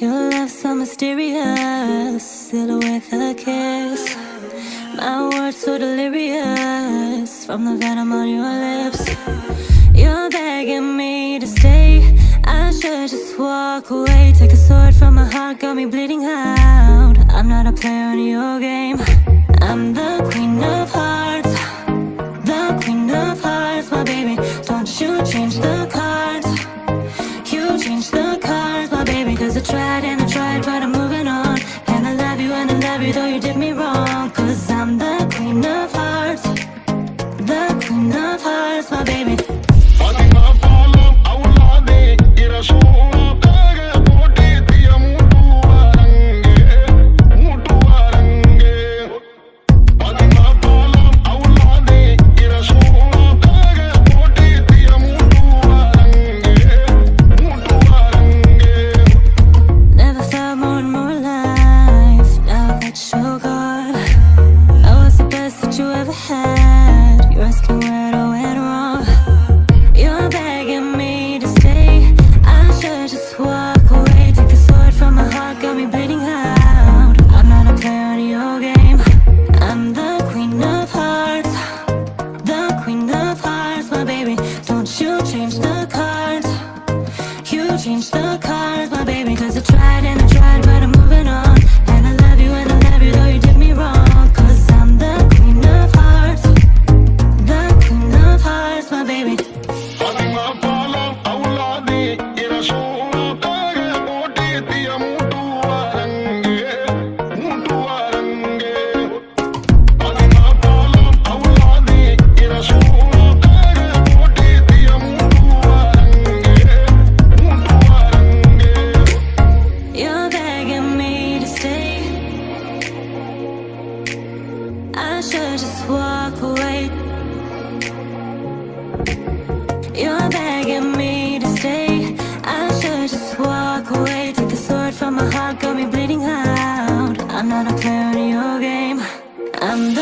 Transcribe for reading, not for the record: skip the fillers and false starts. Your love's so mysterious, silhouette with a kiss. My words so delirious, from the venom on your lips. You're begging me to stay, I should just walk away. Take a sword from my heart, got me bleeding out. I'm not a player in your game. I'm the queen of hearts, the queen of hearts. My baby, don't you change the cards. You change the cards, my baby. Cause I tried and I tried, but I'm moving on. And I love you and I love you, though you did me wrong. Cause I'm the queen of hearts, the queen of hearts, my baby. Change the cards, my baby, cause I tried and I tried, but I'm moving on. And I love you and I love you, though you did me wrong. Cause I'm the queen of hearts, the queen of hearts, my baby. I should just walk away. You're begging me to stay, I should just walk away. Take the sword from my heart, got me bleeding out. I'm not a player in your game. I'm the